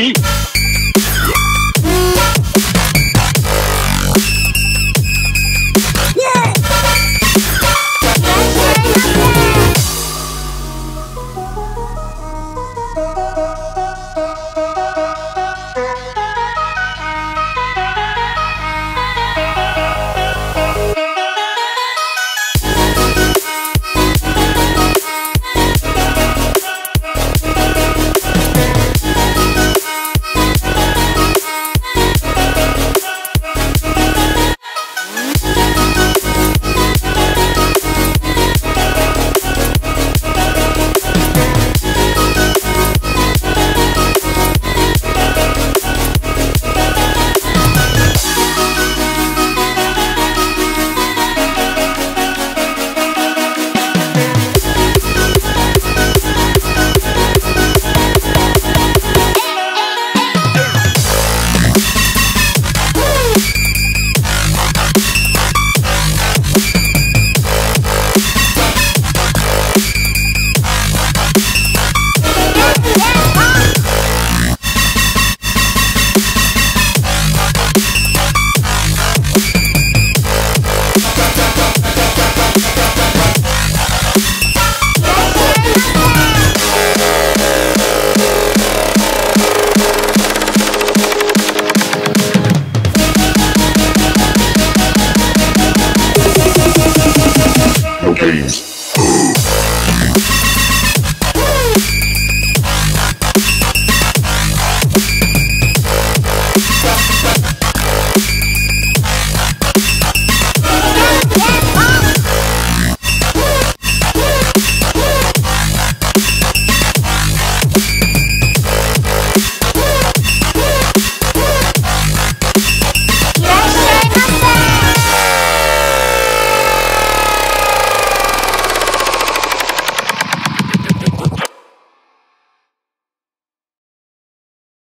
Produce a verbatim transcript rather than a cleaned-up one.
Money. You